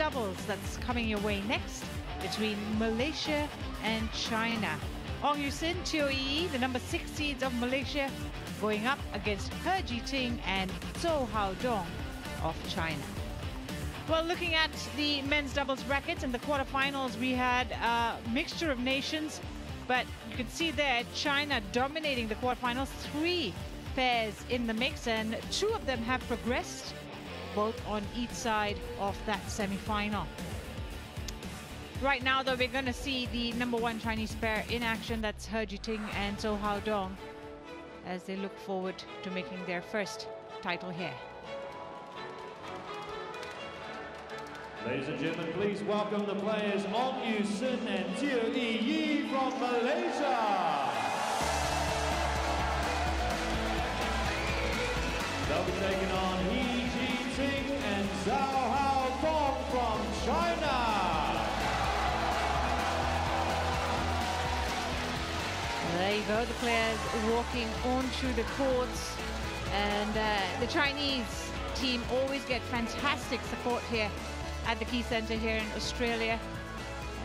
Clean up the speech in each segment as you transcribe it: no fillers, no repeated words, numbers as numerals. doubles that's coming your way next between Malaysia and China. Ong Yew Sin, Teo Ee Yi, the number 6 seeds of Malaysia, going up against He Ji Ting and Zhou Hao Dong of China. Well, looking at the men's doubles brackets in the quarterfinals, we had a mixture of nations, but you can see there China dominating the quarterfinals. 3 pairs in the mix, and 2 of them have progressed, both on each side of that semi-final. Right now, though, we're going to see the number 1 Chinese pair in action. That's He Ji Ting and Zhou Hao Dong, as they look forward to making their first title here. Ladies and gentlemen, please welcome the players Ong Yew Sin and Teo Ee Yi from Malaysia. They'll be taking on He Ji Ting and Zhou Hao Dong from China. There you go, the players walking onto the courts, and the Chinese team always get fantastic support here at the Key Centre here in Australia.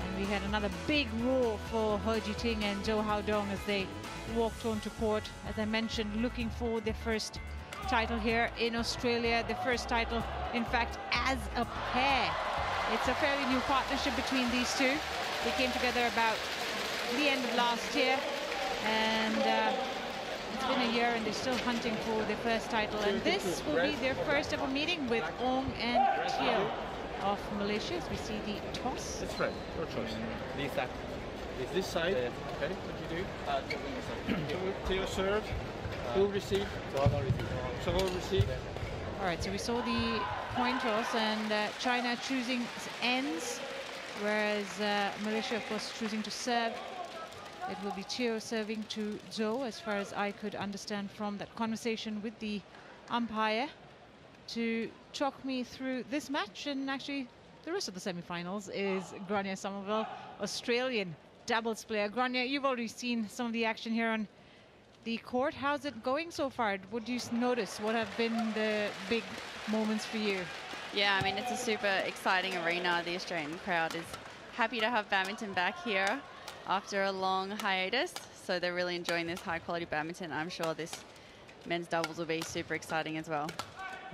And we had another big roar for He Ji Ting and Zhou Hao Dong as they walked onto court. As I mentioned, looking for their first title here in Australia, the first title, in fact, as a pair. It's a fairly new partnership between these two. They came together about the end of last year, and it's been a year, and they're still hunting for their first title. And this will be their first ever meeting with Ong and Teo of Malaysia. As we see the toss. That's right, your choice. Leave that. Leave this side. Okay, what do you do? Teo serve, who receive? So who receive? All right, so we saw the coin toss, and China choosing ends, whereas Malaysia, of course, choosing to serve. It will be Teo serving to Zhou, as far as I could understand from that conversation with the umpire, to talk me through this match and actually the rest of the semi-finals. Is Grania Somerville, Australian doubles player. Grania, you've already seen some of the action here on the court. How's it going so far? What do you notice? What have been the big moments for you? Yeah, I mean, it's a super exciting arena. The Australian crowd is happy to have badminton back here after a long hiatus, so they're really enjoying this high-quality badminton. I'm sure this men's doubles will be super exciting as well.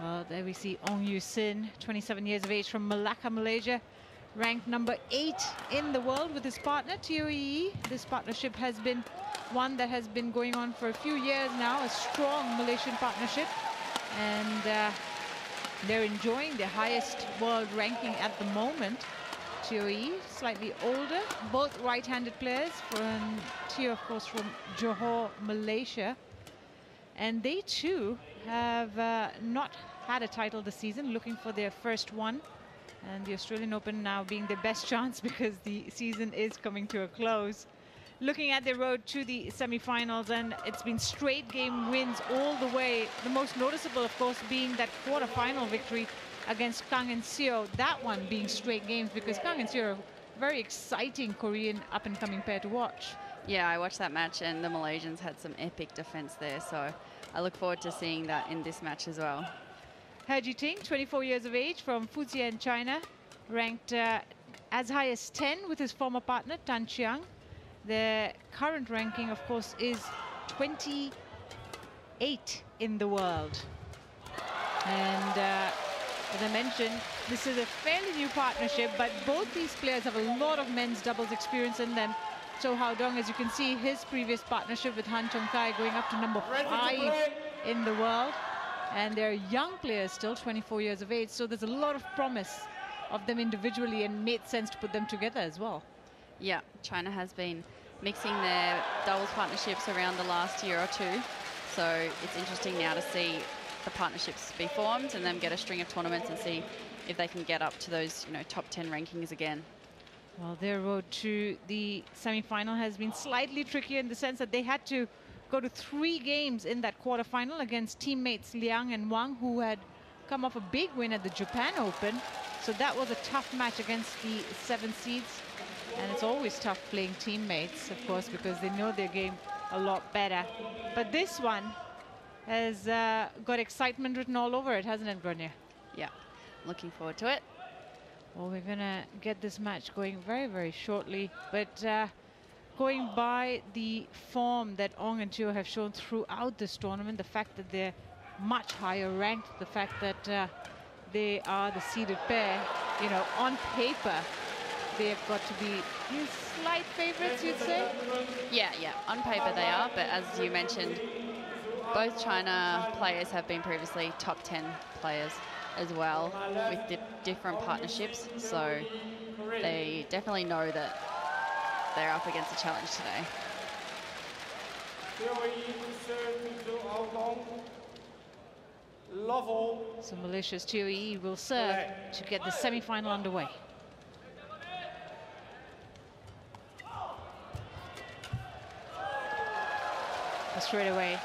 Well, there we see Ong Yew Sin, 27 years of age, from Malacca, Malaysia, ranked number 8 in the world with his partner, Teo Ee Yi. This partnership has been one that has been going on for a few years now, a strong Malaysian partnership. And they're enjoying the highest world ranking at the moment. Teo Ee Yi, slightly older, both right-handed players, from Teo, of course, from Johor, Malaysia. And they, too, have not had a title this season, looking for their first one. And the Australian Open now being their best chance, because the season is coming to a close. Looking at their road to the semi-finals, and it's been straight game wins all the way. The most noticeable, of course, being that quarter-final victory against Kang and Seo. That one being straight games, because Kang and Seo are a very exciting Korean up-and-coming pair to watch. Yeah, I watched that match, and the Malaysians had some epic defense there, so I look forward to seeing that in this match as well. He Ji Ting, 24 years of age, from Fujian, China, ranked as high as 10 with his former partner, Tan Chiang. Their current ranking, of course, is 28 in the world. And as I mentioned, this is a fairly new partnership, but both these players have a lot of men's doubles experience in them. Zhou Hao Dong, as you can see, his previous partnership with Han Chong Kai, going up to number 5 in the world. And they're young players still, 24 years of age, so there's a lot of promise of them individually, and made sense to put them together as well. Yeah, China has been mixing their doubles partnerships around the last year or two, so it's interesting now to see the partnerships be formed and them get a string of tournaments and see if they can get up to those, you know, top 10 rankings again. Well, their road to the semi-final has been slightly trickier, in the sense that they had to go to 3 games in that quarterfinal against teammates Liang and Wang, who had come off a big win at the Japan Open. So that was a tough match against the 7 seeds. And it's always tough playing teammates, of course, because they know their game a lot better. But this one has got excitement written all over it, hasn't it, Grania? Yeah, looking forward to it. Well, we're going to get this match going very, very shortly. But going by the form that Ong and Teo have shown throughout this tournament, the fact that they're much higher ranked, the fact that they are the seeded pair, you know, on paper, they have got to be slight favorites, you'd say? Yeah, yeah, on paper they are, but as you mentioned, both China players have been previously top 10 players as well, with different partnerships, so they definitely know that they're up against a challenge today. So Malaysia's Teo Ee Yi will serve to get the semi-final underway. Straight away,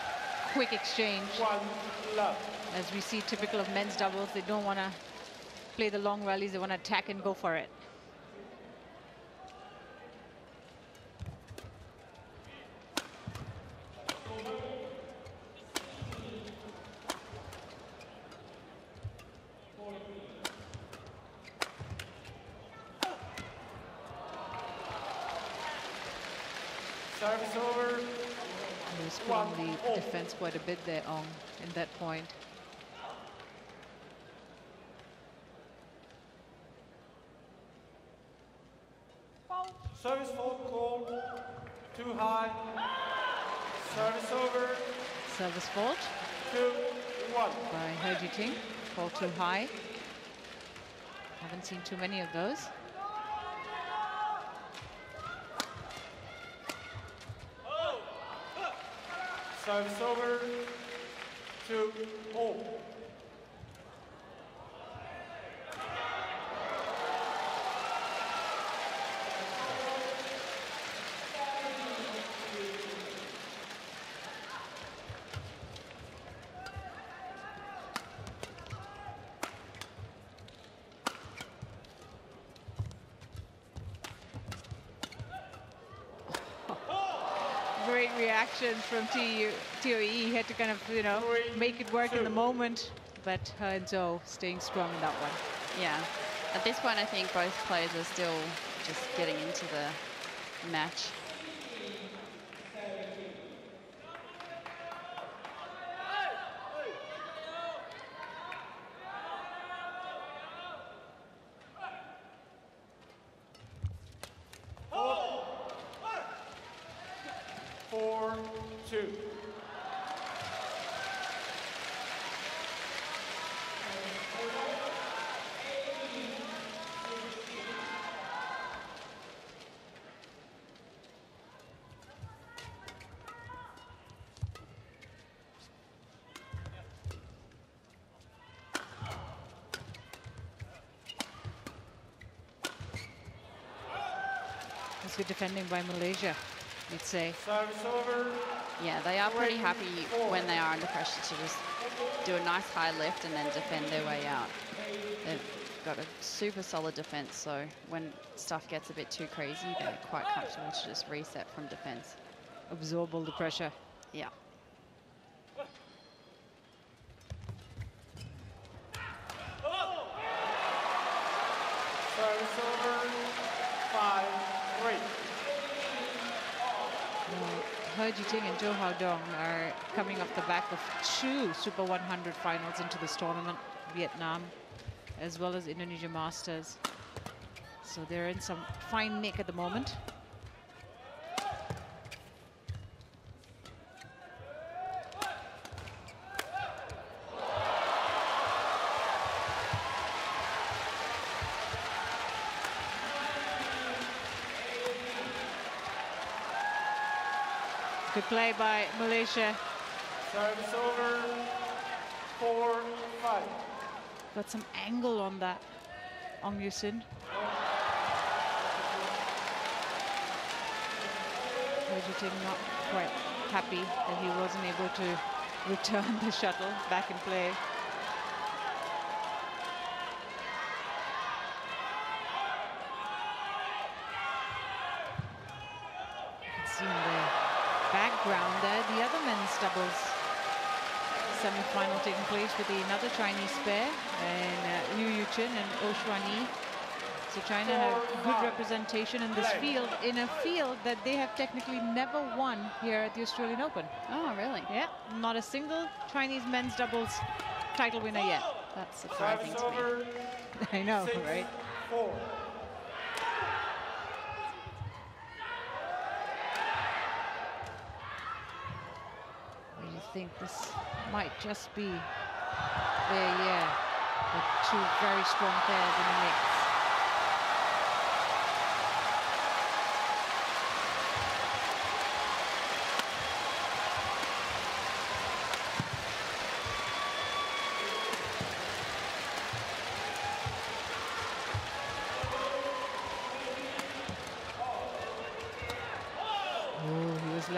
quick exchange. As we see, typical of men's doubles, they don't want to play the long rallies, they want to attack and go for it. Service over. Was putting the defense quite a bit there, Ong, in that point. Service fault call, too high. Service over. Service fault. 2-1. By He Ji Ting, call too high. Haven't seen too many of those. Service over, 2-0. Reaction from Teo Ee Yi, had to kind of, you know, make it work in the moment, but her and Zhou staying strong in that one. Yeah, at this point I think both players are still just getting into the match. Good defending by Malaysia, you'd say. Service over. Yeah, they are pretty happy when they are under pressure to just do a nice high lift and then defend their way out. They've got a super solid defense, so when stuff gets a bit too crazy, they're quite comfortable to just reset from defense. Absorb all the pressure. Yeah. Service over. 5-3. He Ji Ting and Zhou Hao Dong are coming off the back of two Super 100 finals into this tournament, Vietnam, as well as Indonesia Masters. So they're in some fine nick at the moment. Good play by Malaysia. Service over, 4-5. Got some angle on that, Ong Yew Sin. He Ji Ting not quite happy that he wasn't able to return the shuttle back in play. Background there, the other men's doubles semi-final taking place with another Chinese pair, and Liu Yuchen and Ou Xuanyi So China have good representation in this field, in a field that they have technically never won here at the Australian Open. Oh, really? Yeah, not a single Chinese men's doubles title winner yet. That's surprising to me. I know, right? What do you think? This might just be their year with two very strong pairs in the mix.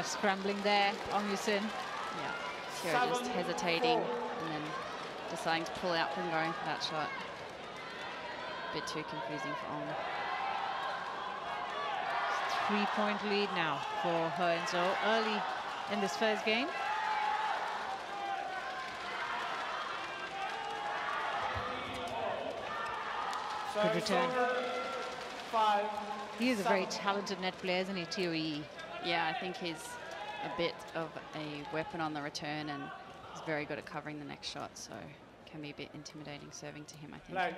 Scrambling there, Ong Yew Sin. Yeah, Seo just hesitating and then deciding to pull out from going for that shot. A bit too confusing for Ong. 3-point lead now for her and Zhou early in this first game. Good return. He is a very talented net player, isn't he, Teo Ee Yi? Yeah, I think he's a bit of a weapon on the return, and he's very good at covering the next shot, so it can be a bit intimidating serving to him, I think. Like.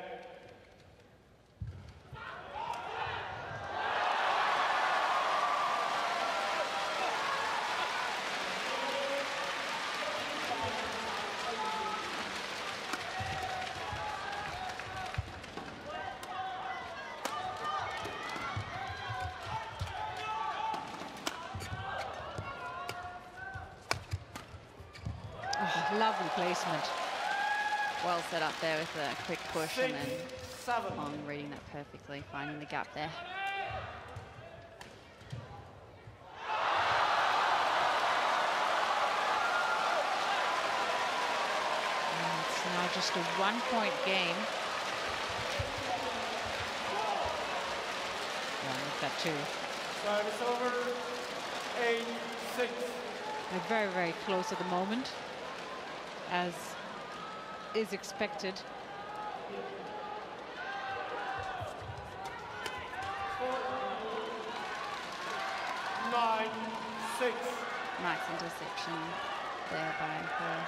Lovely placement. Well set up there with a quick push and then Ong reading that perfectly, finding the gap there. And it's now just a 1-point game. Well, look at that too. Service over, 8-6. They're very, very close at the moment, as is expected. Nice interception there by her.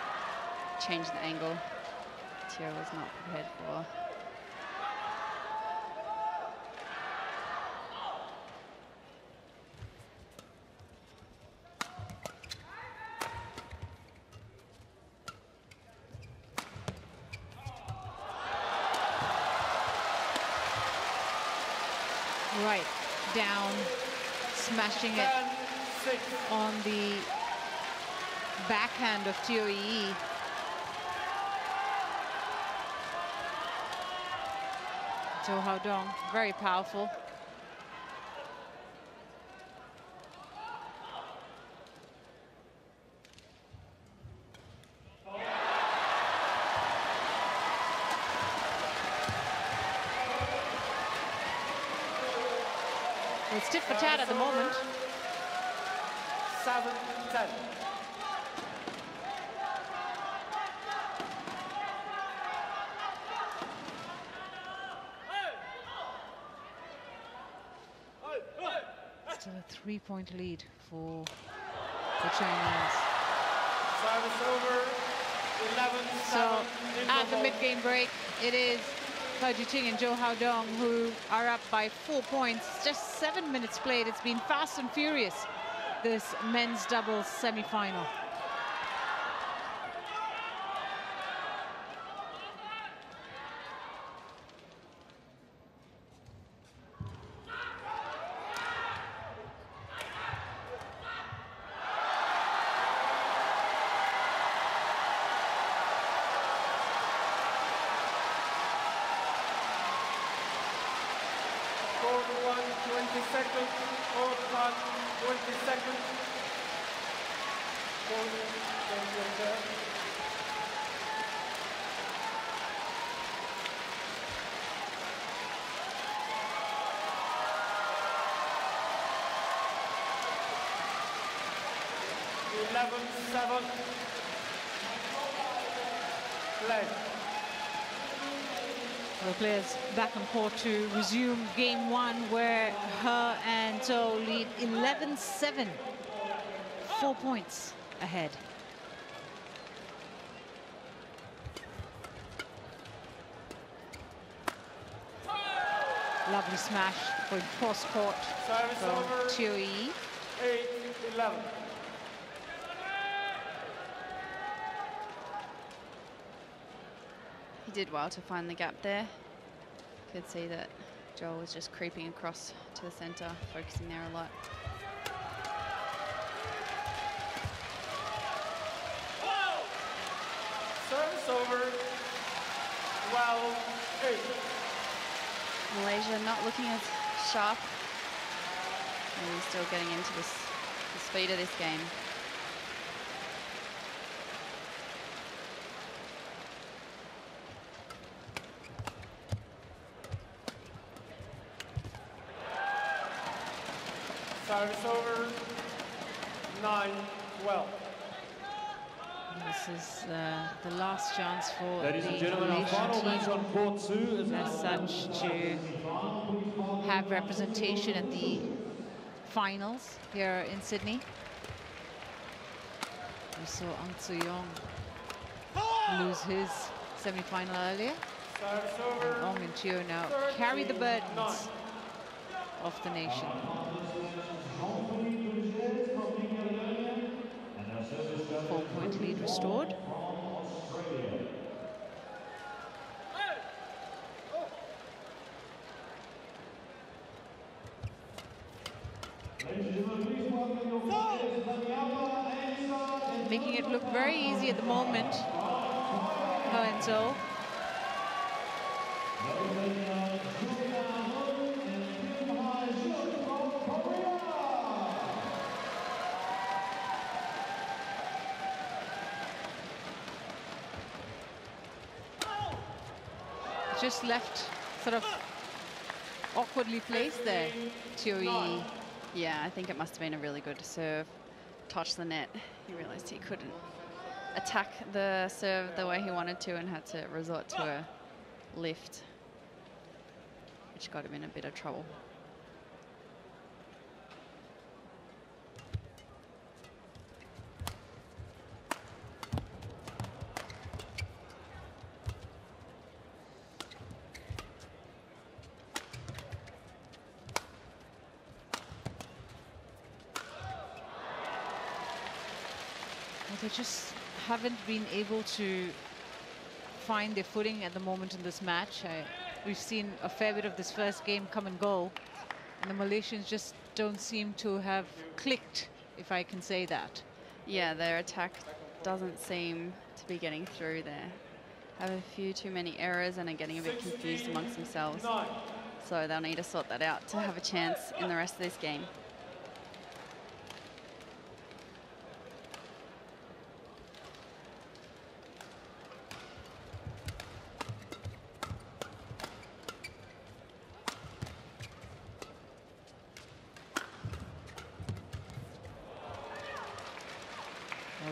Changed the angle. Teo was not prepared for. Right down, smashing it on the backhand of Teo Ee Yi. Zhou Hao Dong, very powerful. It's tit for tat at the moment. 7-10. Still a 3-point lead for the Chinese. Service over, 11. So at the mid-game break, it is He Ji Ting and Zhou Hao Dong who are up by 4 points. Just 7 minutes played. It's been fast and furious, this men's doubles semi-final. The players back on court to resume game one, where her and Zhou lead 11-7, 4 points ahead. Lovely smash for cross-court from Teo Ee Yi. 8-11. He did well to find the gap there. Could see that Zhou was just creeping across to the centre, focusing there a lot. Oh. Service over. Wow. Hey. Malaysia not looking as sharp. And he's still getting into the speed of this game. Service over, 9-12. This is the last chance for ladies and gentlemen, our final match on court two is as such to have representation at the finals here in Sydney. We saw An Tzu Yong lose his semi-final earlier. And Ong and Teo now carry the burdens of the nation. Four-point lead restored. Making it look very easy at the moment. Ho and so. Just left sort of awkwardly placed there, Teo Ee Yi. Yeah, I think it must have been a really good serve. Touched the net. He realised he couldn't attack the serve the way he wanted to and had to resort to a lift, which got him in a bit of trouble. They just haven't been able to find their footing at the moment in this match. We've seen a fair bit of this first game come and go, and the Malaysians just don't seem to have clicked, if I can say that. Yeah, their attack doesn't seem to be getting through there. Have a few too many errors and are getting a bit confused amongst themselves. So they'll need to sort that out to have a chance in the rest of this game.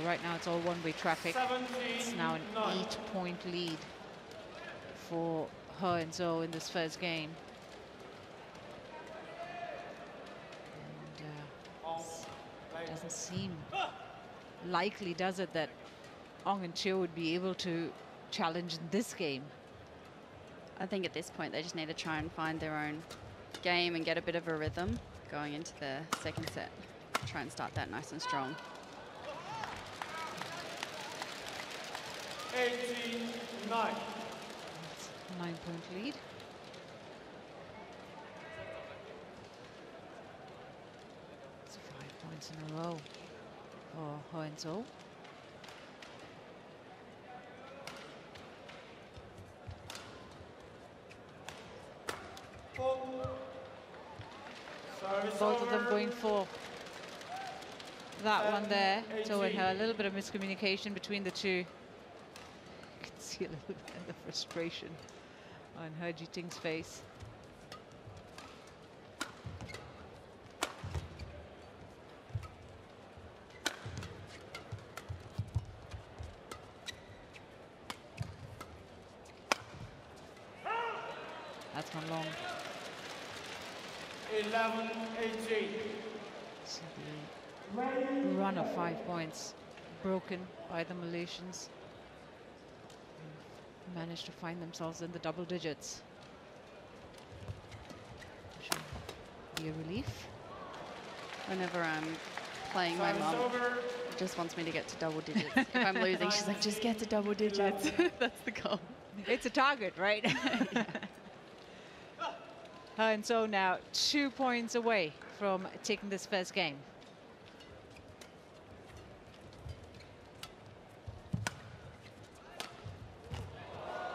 Right now, it's all one-way traffic. It's now an 8-point lead for her and Zhou in this first game. And it doesn't seem likely, does it, that Ong and Teo would be able to challenge in this game? I think at this point, they just need to try and find their own game and get a bit of a rhythm going into the second set. Try and start that nice and strong. 89. 9-point lead. It's 5 points in a row for Ho and Zhou. Both of them going for that one there. Zhou and her, a little bit of miscommunication between the two. See a little bit of the frustration on He Ji Ting's face. So the run of 5 points broken by the Malaysians. Managed to find themselves in the double digits. Should be a relief. Whenever I'm playing my mum, just wants me to get to double digits. If I'm losing, she's like, just get to double digits. That's the goal. It's a target, right? Yeah. And so now 2 points away from taking this first game.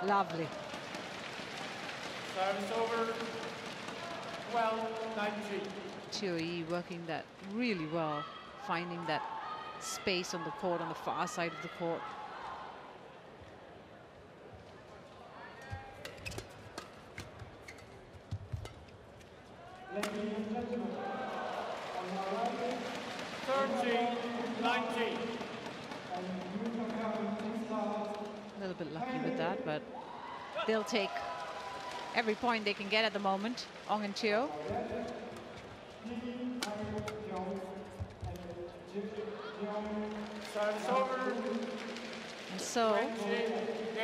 Lovely. Service over. Well, 93. Teo Ee working that really well, finding that space on the court, on the far side of the court. A little bit lucky with that, but they'll take every point they can get at the moment, Ong and Teo. And so,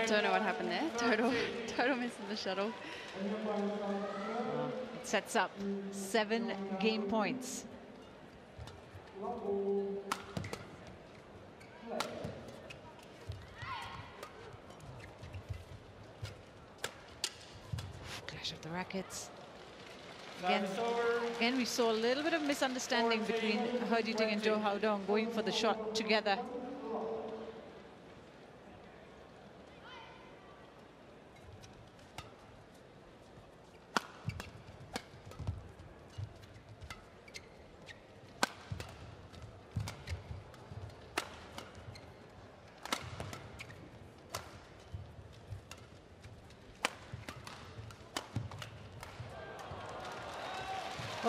don't know what happened there. Total missing the shuttle. It sets up 7 game points. Clash of the rackets. Again, we saw a little bit of misunderstanding between He Ji Ting and Zhou Hao Dong going for the shot together.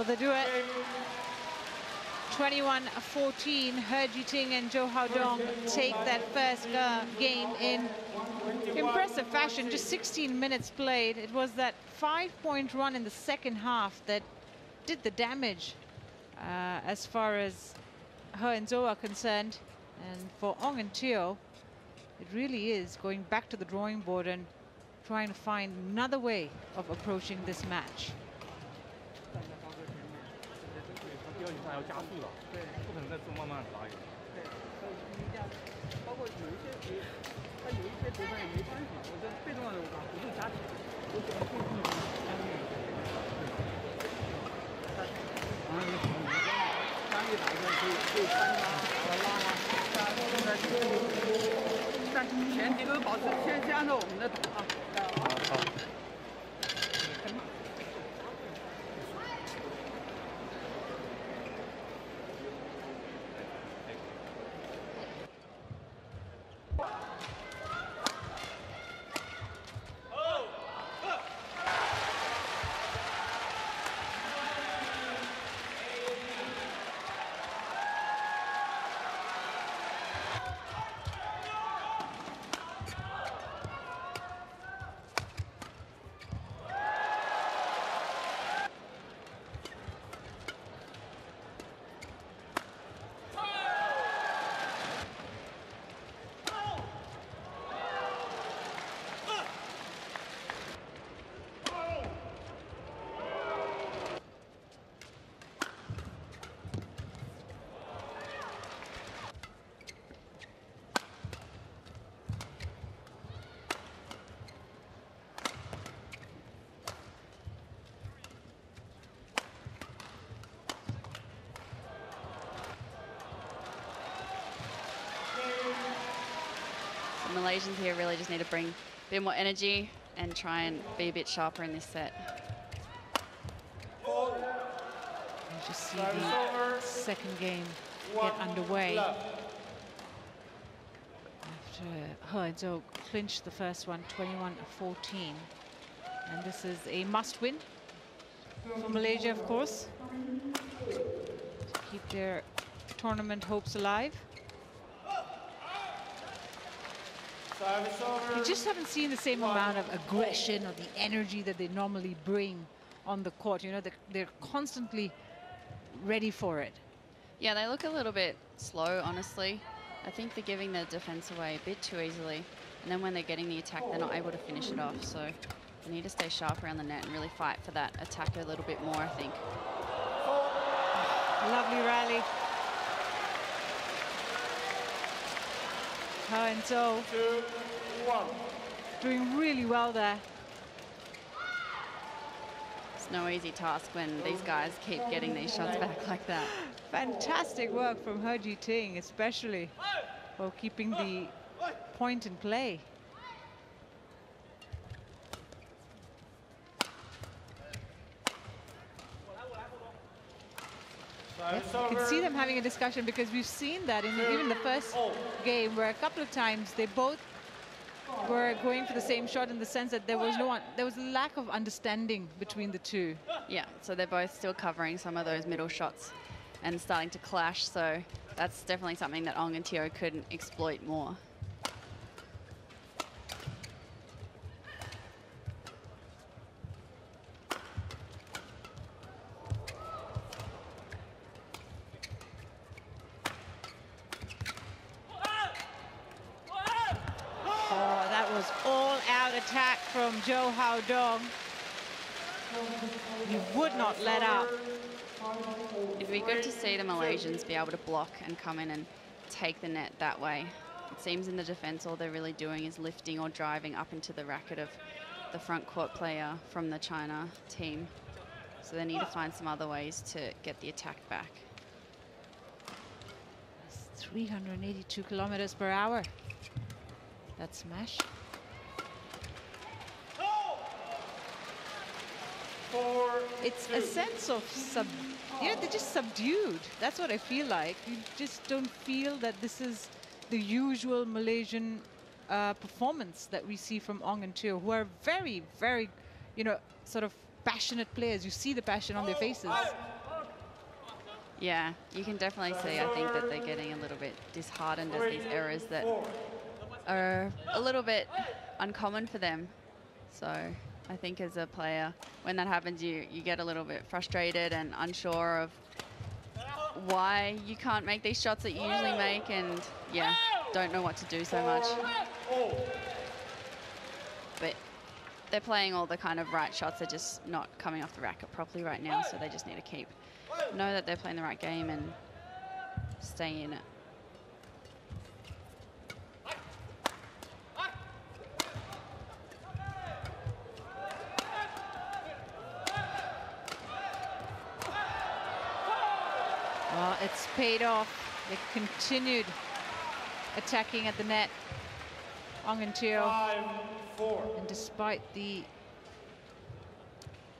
They do it. 21-14, He Ji Ting and Zhou Hao Dong take that first game in impressive fashion. Just 16 minutes played. It was that 5-point run in the second half that did the damage as far as her and Zhou are concerned. And for Ong and Teo, it really is going back to the drawing board and trying to find another way of approaching this match. Malaysians here really just need to bring a bit more energy and try and be a bit sharper in this set. You just see the second game get underway. After He and Zhou clinched the first one, 21-14. And this is a must-win for Malaysia, of course, to keep their tournament hopes alive. You just haven't seen the same amount of aggression or the energy that they normally bring on the court. You know, they're constantly ready for it. Yeah, they look a little bit slow, honestly. I think they're giving the defense away a bit too easily. And then when they're getting the attack, they're not able to finish it off. So they need to stay sharp around the net and really fight for that attack a little bit more, I think. Lovely rally. And so doing really well there. It's no easy task when these guys keep getting these shots back like that. Fantastic work from He Ji Ting, especially for keeping the point in play. You can see them having a discussion, because we've seen that in even the first game, where a couple of times they both were going for the same shot, in the sense that there was there was a lack of understanding between the two. Yeah, so they're both still covering some of those middle shots and starting to clash, so that's definitely something that Ong and Teo couldn't exploit more. From Zhou Hao Dong. He would not let up. It'd be good to see the Malaysians be able to block and come in and take the net that way. It seems in the defense all they're really doing is lifting or driving up into the racket of the front court player from the China team. So they need to find some other ways to get the attack back. That's 382 kilometers per hour. That smash. It's a sense of, they're just subdued. That's what I feel like. You just don't feel that this is the usual Malaysian performance that we see from Ong and Teo, who are very, very, you know, sort of passionate players. You see the passion on their faces. Yeah, you can definitely see, I think, that they're getting a little bit disheartened at these errors that are a little bit uncommon for them. So I think as a player, when that happens, you get a little bit frustrated and unsure of why you can't make these shots that you usually make, and yeah, don't know what to do so much. But they're playing all the kind of right shots. They're just not coming off the racket properly right now, so they just need to keep know that they're playing the right game and stay in it. Well, it's paid off. They continued attacking at the net, Ong and Teo. And despite the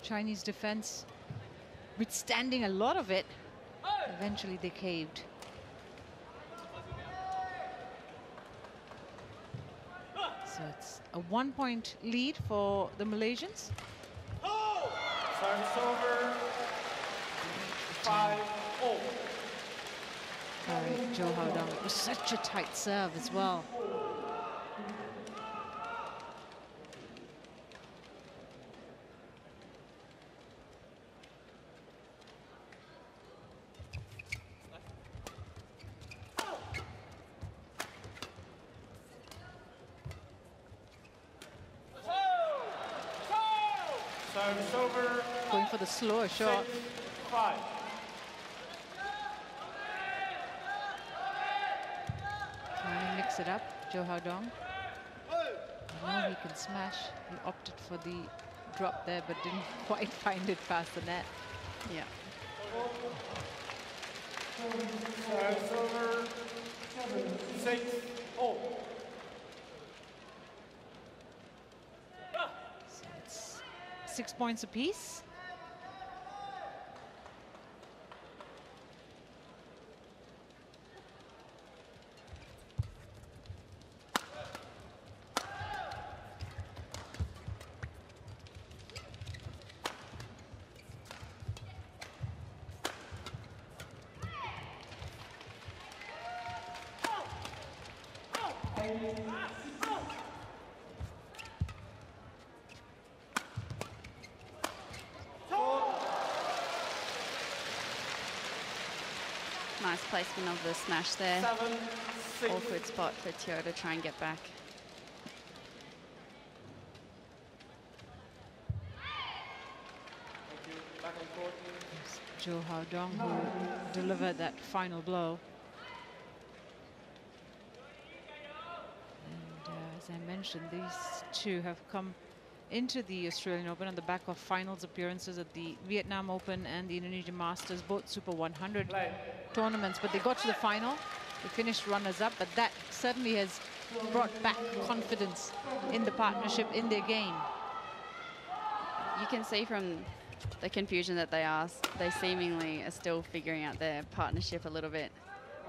Chinese defense withstanding a lot of it, eventually they caved. So it's a 1-point lead for the Malaysians. Oh. Service over. 5-0. Zhou Hao Dong. It was such a tight serve as well. Service over. Going for the slower shot. 5. It up, Zhou Hao Dong. Now he can smash. He opted for the drop there, but didn't quite find it past the net. Yeah. Over. 6-0. So it's 6 points apiece. Nice placement of the smash there. Awkward spot for Teo to try and get back. Zhou Hao Dong, who delivered that final blow. And as I mentioned, these two have come into the Australian Open on the back of finals appearances at the Vietnam Open and the Indonesian Masters, both Super 100 tournaments. But they got to the final, they finished runners-up, but that certainly has brought back confidence in the partnership, in their game. You can see from the confusion that they seemingly are still figuring out their partnership a little bit.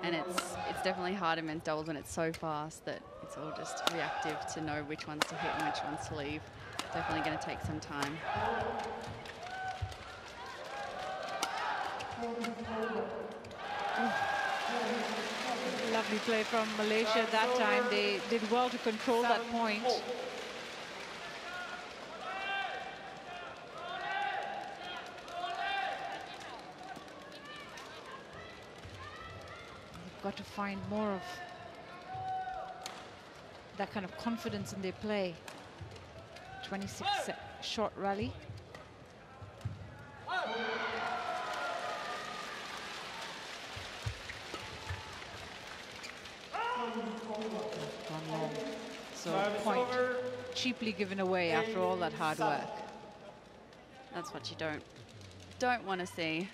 And it's definitely hard in men's doubles when it's so fast that it's all just reactive to know which ones to hit and which ones to leave. Definitely going to take some time. Lovely play from Malaysia that time. They did well to control that point. They've got to find more of that kind of confidence in their play. 26 short rally. So a point cheaply given away after all that hard work. That's what you don't want to see.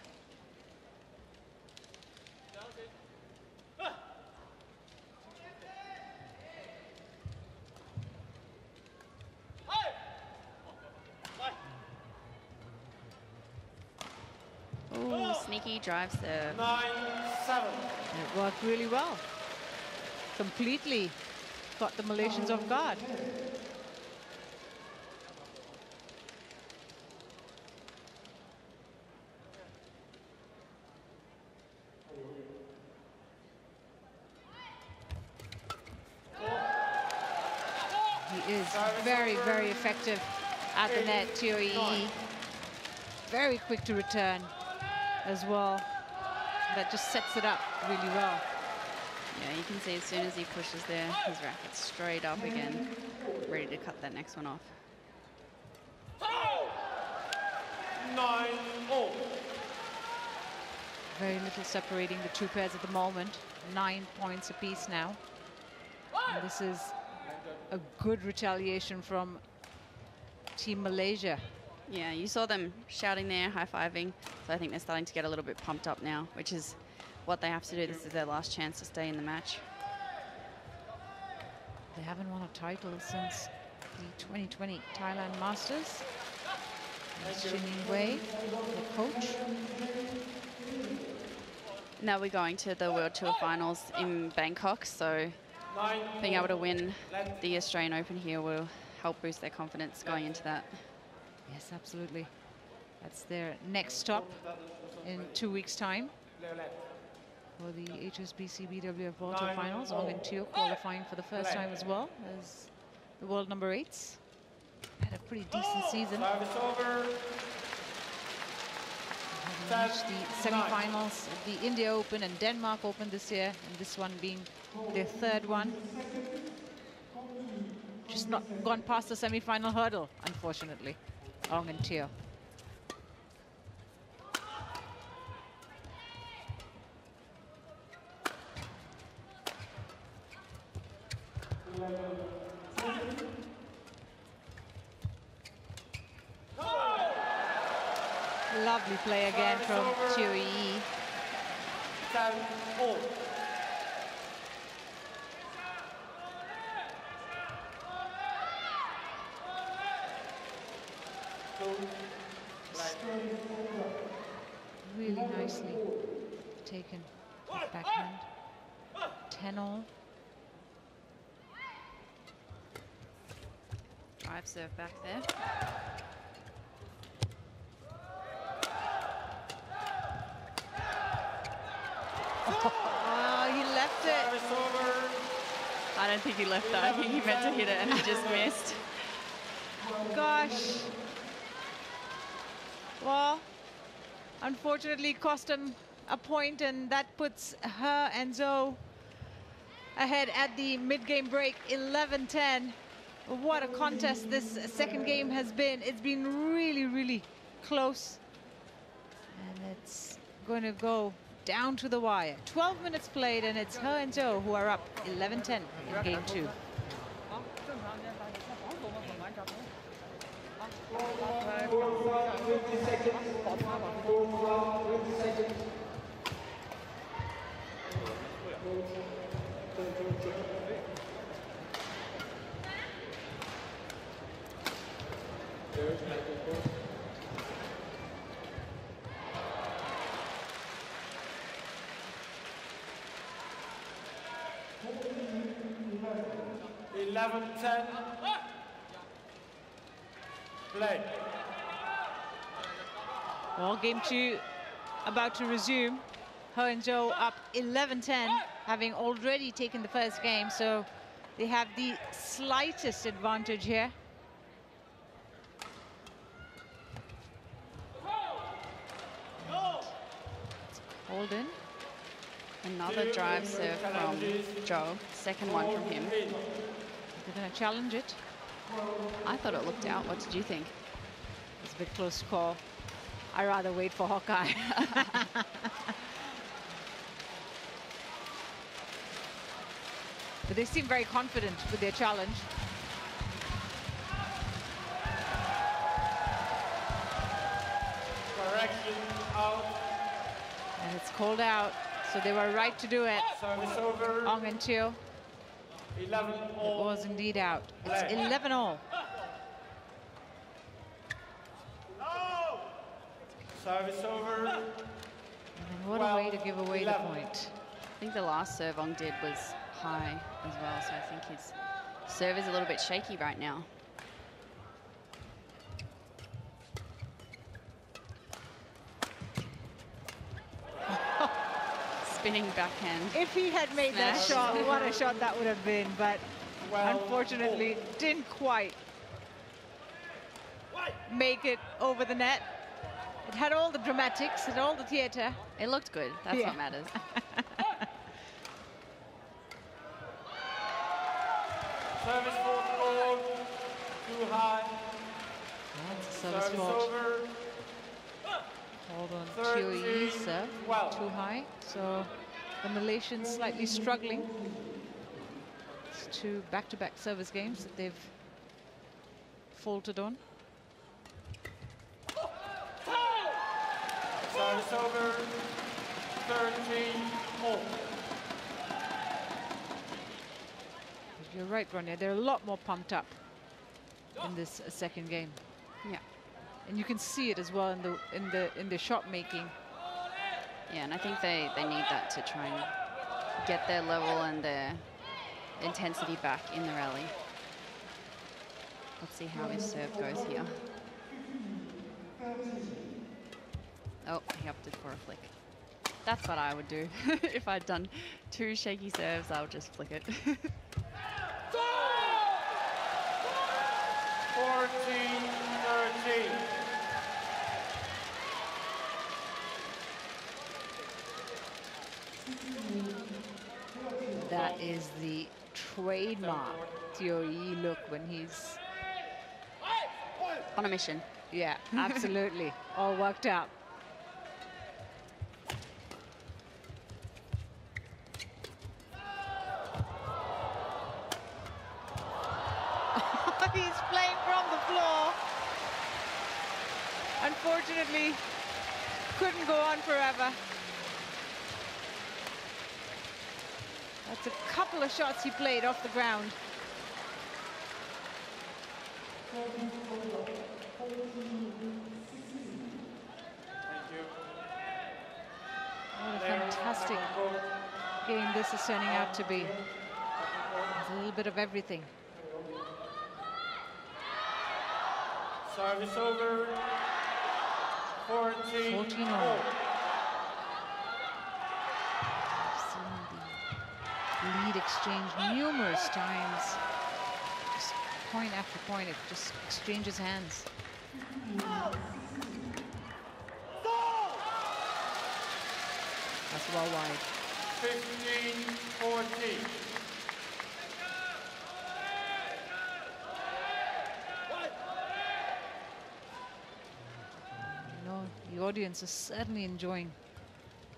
Drive serve. 9-7. It worked really well. Completely got the Malaysians off guard. He is very, very effective at the net, Teo Ee Yi. Very quick to return as well. That just sets it up really well. Yeah, you can see as soon as he pushes there, his racket's straight up again, ready to cut that next one off. 9-0. Very little separating the two pairs at the moment. 9 points apiece now. And this is a good retaliation from Team Malaysia. Yeah, you saw them shouting there, high-fiving. So I think they're starting to get a little bit pumped up now, which is what they have to do. This is their last chance to stay in the match. They haven't won a title since the 2020 Thailand Masters. Shining Wei, the coach. Now we're going to the World Tour Finals in Bangkok, so being able to win the Australian Open here will help boost their confidence going into that. Yes, absolutely. That's their next stop in 2 weeks' time for the HSBC BWF World Tour Finals. Ong and Teo qualifying for the first time as well as the world number 8s. Had a pretty decent season. Reached the semi-finals of the India Open and Denmark Open this year, and this one being their third one. Just not gone past the semi-final hurdle, unfortunately. Ong and Teo. Lovely play again from Teo Ee Yi. Really nicely taken with backhand. 10-all. Drive serve back there. Oh, he left it. I don't think he left that. I think he meant to hit it and he just missed. Gosh. Well, unfortunately cost him a point, and that puts her and Zhou ahead at the mid-game break, 11-10. What a contest this second game has been. It's been really, really close. And it's going to go down to the wire. 12 minutes played, and it's her and Zhou who are up 11-10 in game two. Play. Well, game two about to resume. He and Zhou up 11-10, having already taken the first game, so they have the slightest advantage here. Holden. Another drive serve from Zhou, second one from him. They're going to challenge it. I thought it looked out. What did you think? It's a bit close call. I'd rather wait for Hawkeye. But they seem very confident with their challenge. Correction out. And it's called out, so they were right to do it. Service over. Ong and Teo. 11 all. It was indeed out. It's 11 all. No. Service over. And what a way to give away 11. The point. I think the last serve Ong did was high as well, so I think his serve is a little bit shaky right now. Spinning backhand. If he had made that shot, what a shot that would have been, but unfortunately didn't quite make it over the net. It had all the dramatics, it had all the theatre. It looked good, that's what matters. Service fault called, too high. That's a service fault. Hold on, Teo Ee Yi serve, too high, so the Malaysians slightly struggling. It's two back-to-back service games that they've faltered on. Service over, 13 all. You're right, Grania, they're a lot more pumped up in this second game. Yeah. And you can see it as well in the shot making. Yeah, and I think they need that to try and get their level and their intensity back in the rally. Let's see how his serve goes here. Oh, he opted for a flick. That's what I would do. If I'd done two shaky serves, I would just flick it. 14-13. That is the trademark Teo Ee Yi look when he's on a mission. Yeah, absolutely. All worked out. He's playing from the floor. Unfortunately, couldn't go on forever. That's a couple of shots he played off the ground. Thank you. What a fantastic game this is turning out to be. There's a little bit of everything. Service over. 14 all. Lead exchange numerous times. Just point after point, it just exchanges hands. Go! us worldwide. 15-14. No, the audience is certainly enjoying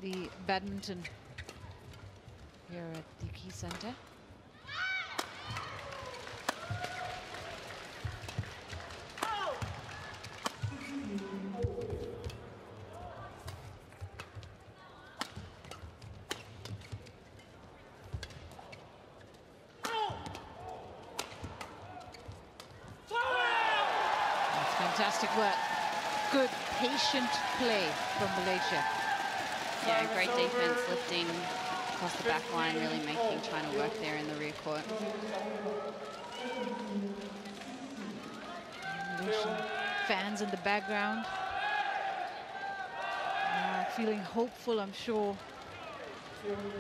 the badminton here at the Key Center. Fantastic work. Good, patient play from Malaysia. Yeah, great defense, lifting across the back line, really making China work there in the rear court. Malaysian fans in the background. Feeling hopeful, I'm sure,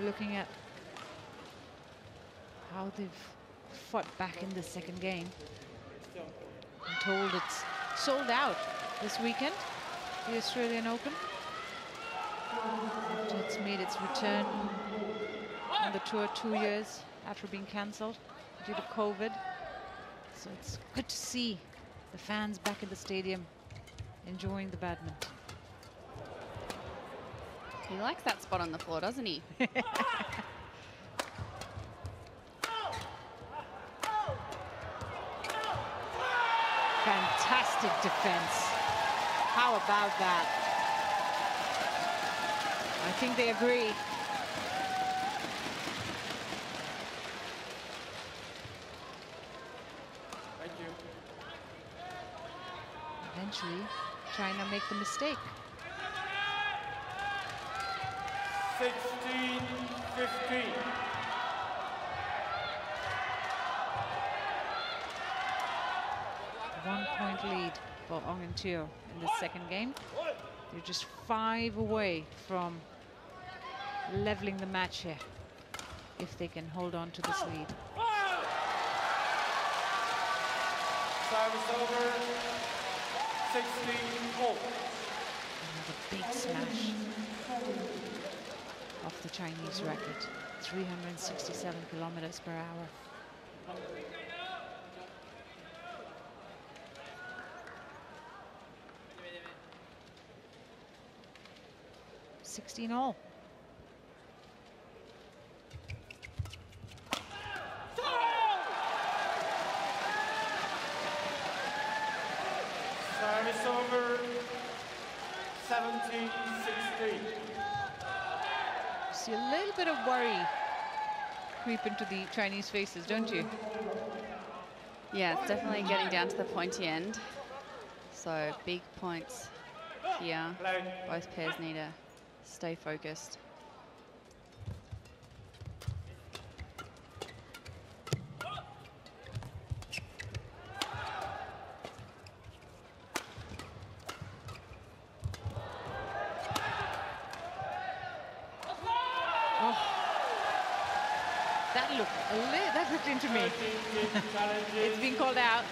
looking at how they've fought back in the second game. I'm told it's sold out this weekend, the Australian Open. After it's made its return on the tour 2 years after being cancelled due to COVID. So it's good to see the fans back in the stadium enjoying the badminton. He likes that spot on the floor, doesn't he? Fantastic defense. How about that? I think they agree. Thank you. Eventually, China make the mistake. 16-15. One-point lead for Ong and Teo in the second game. They're just 5 away from leveling the match here, if they can hold on to this lead. Service over, 16-0. Another big smash off the Chinese racket, 367 kilometers per hour. All. Service over, 17-16. See a little bit of worry creep into the Chinese faces, don't you? Yeah, it's definitely getting down to the pointy end. So big points here. Both pairs need a stay focused. That looked a little, that looked into me. It's been called out.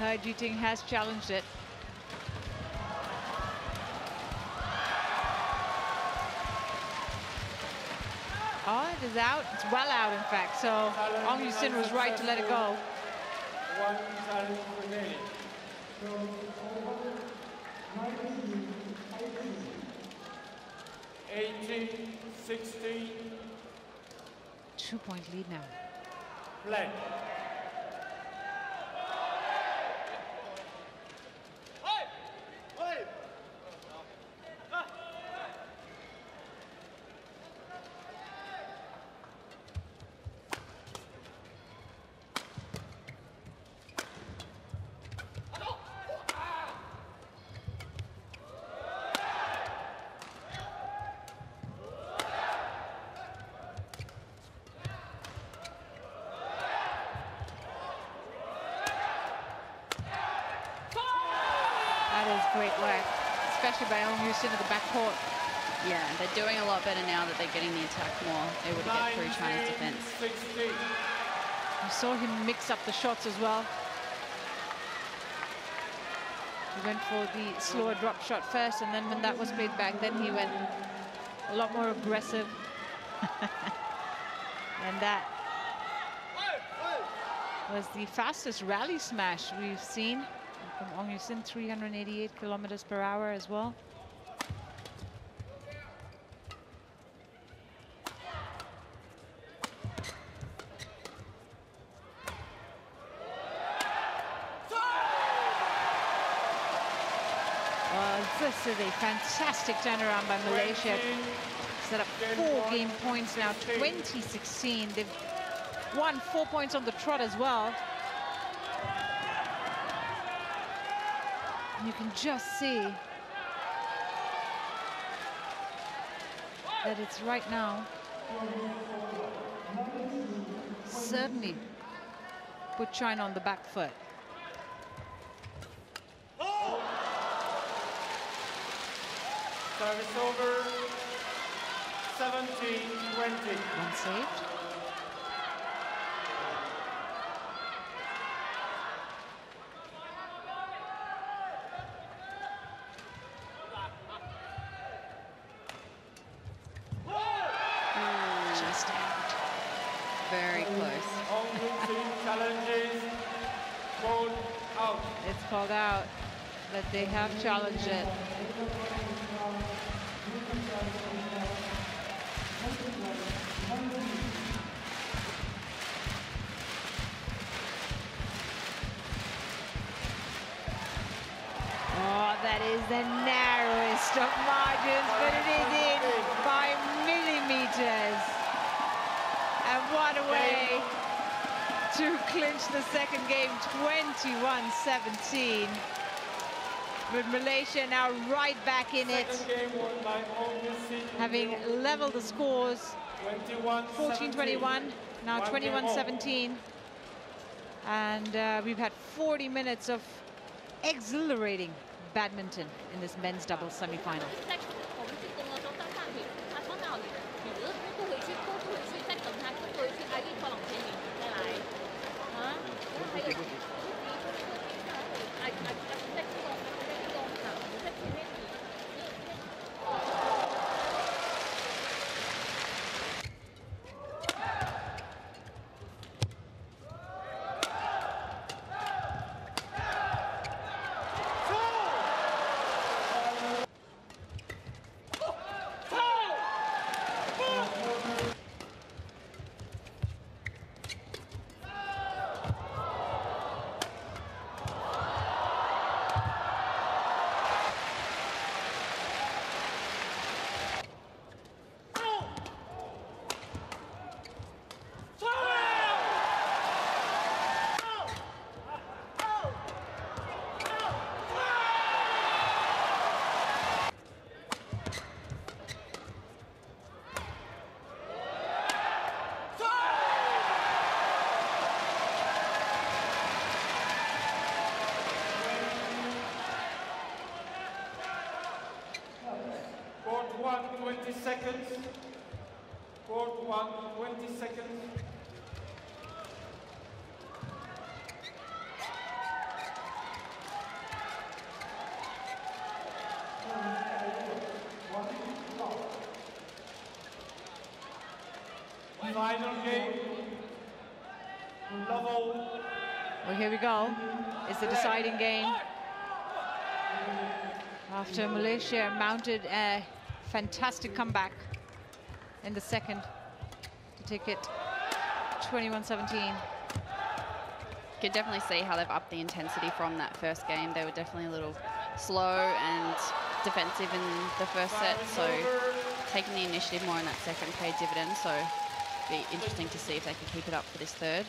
He Ji Ting has challenged it. Oh, it is out. It's well out, in fact. So Ong Yew Sin was right to let it go. Two-point lead now. Play. Great work, especially by Ong Yew Sin at the backcourt. Yeah, they're doing a lot better now that they're getting the attack more. They would get through China's defense. 16. You saw him mix up the shots as well. He went for the slower drop shot first, and then when that was played back, then he went a lot more aggressive. And that was the fastest rally smash we've seen from Ong Yew Sin, 388 kilometers per hour as well. This is a fantastic turnaround by Malaysia. Set up 4 game points now, 20-16. They've won 4 points on the trot as well. And you can just see that it's right now certainly put China on the back foot. Service over, 17-20. One saved. Just out. Very close. Challenges called out. It's called out, but they have challenged it. The narrowest of margins, but it is in by millimeters. And what a way to clinch the second game, 21-17. But Malaysia now right back in it, having leveled the scores, 14-21, now 21-17. And we've had 40 minutes of exhilarating badminton in this men's double semi-final. Court 1, 20 seconds. Final game. Level. Well, here we go. It's the deciding game. After Malaysia mounted a fantastic comeback in the second to take it 21-17. You could definitely see how they've upped the intensity from that first game. They were definitely a little slow and defensive in the first set, so taking the initiative more in that second paid dividend. So it'd be interesting to see if they can keep it up for this third.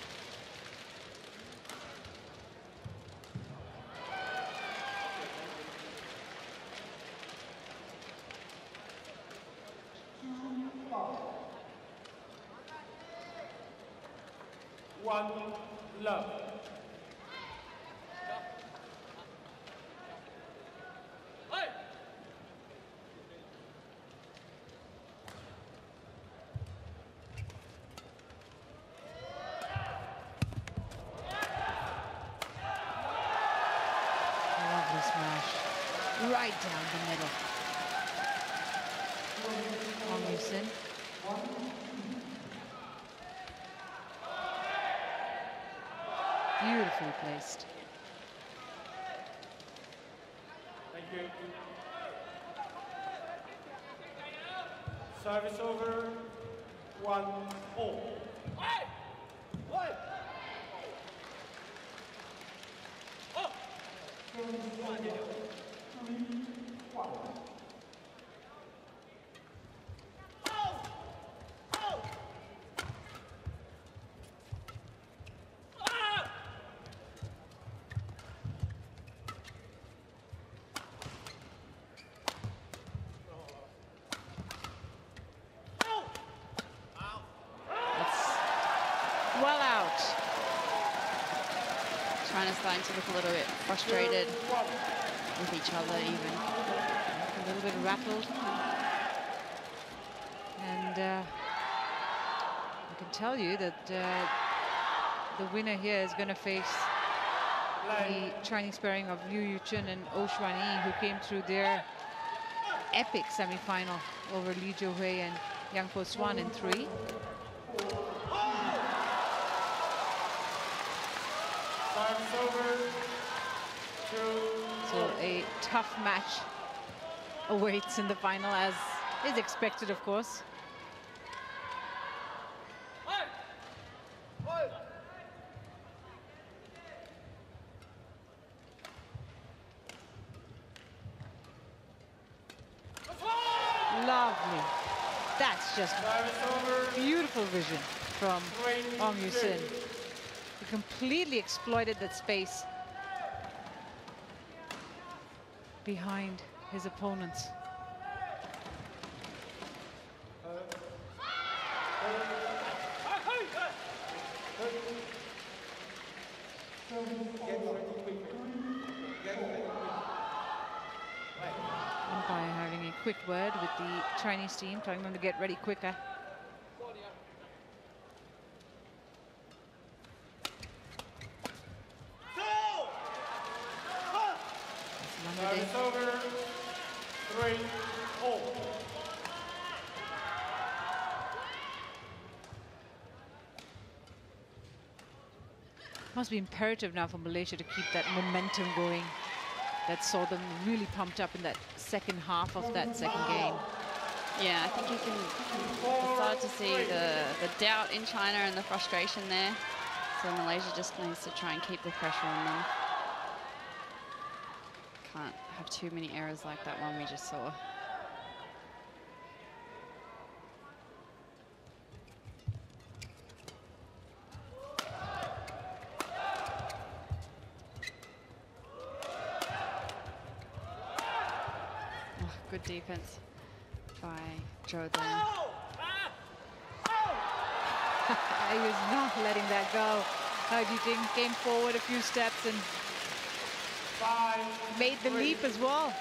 smash right down the middle. Ong Yew Sin. Beautifully placed. Thank you. Service over. 1-4. China's starting to look a little bit frustrated with each other, even a little bit rattled, and I can tell you that the winner here is going to face the Chinese pairing of Liu Yuchen and Ou Xuanyi, who came through their epic semi-final over Li Zhou Hui and Yang Po Swan in 3. So a tough match awaits in the final, as is expected, of course. Lovely. That's just beautiful vision from Ong Yew Sin. He completely exploited that space behind his opponents. Umpire having a quick word with the Chinese team, telling them to get ready quicker. It's over. 3-4. Must be imperative now for Malaysia to keep that momentum going that saw them really pumped up in that second half of that second game. Yeah, I think you can start to see the doubt in China and the frustration there. So Malaysia just needs to try and keep the pressure on them. Can't have too many errors like that one we just saw. Oh, good defense by Zhou there. He was not letting that go. He Ji Ting came forward a few steps and made the leap as well.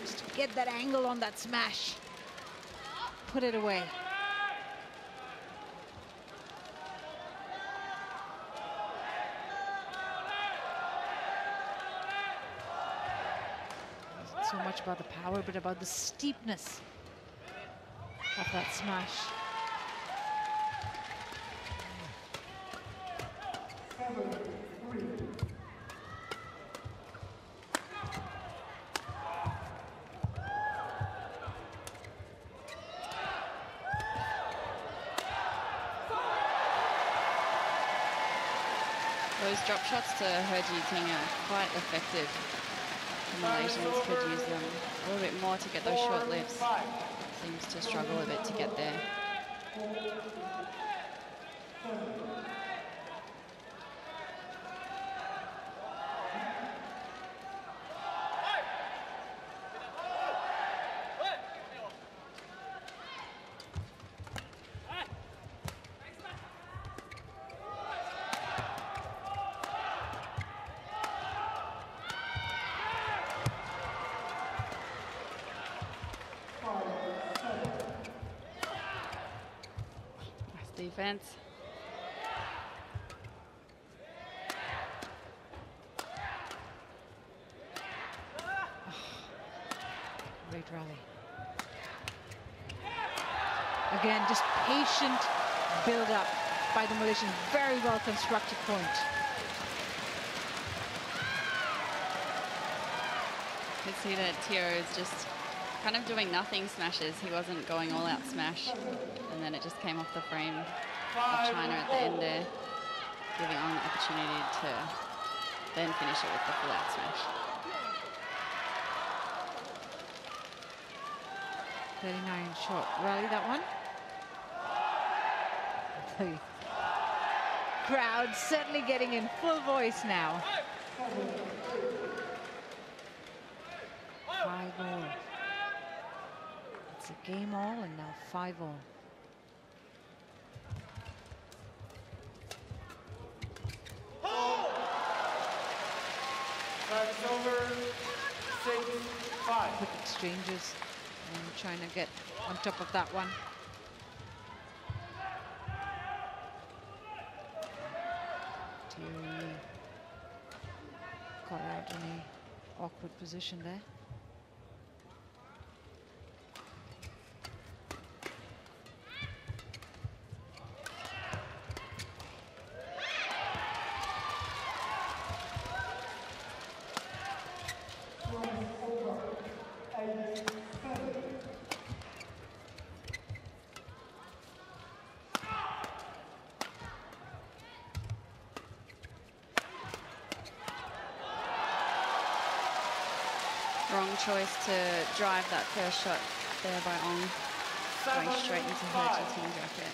Just to get that angle on that smash. Put it away. Not so much about the power, but about the steepness of that smash. Those drop shots to He Ji Ting are quite effective. The Malaysians could use them a little bit more to get those short lifts. Seems to struggle a bit to get there. Defense. great rally. Again, just patient build-up by the Malaysians. Very well-constructed point. You can see that Teo is just kind of doing nothing smashes. He wasn't going all-out smash. And then it just came off the frame of China at the end there, giving Ong the opportunity to then finish it with the full-out smash. Short rally, that one. The crowd certainly getting in full voice now. Five all. It's a game all and now 5 all. That's over 6-5. Quick exchanges. And trying to get on top of that one. Teo Ee Yi got out in an awkward position there. Choice to drive that first shot there by Ong, going straight into her Ji Ting jacket.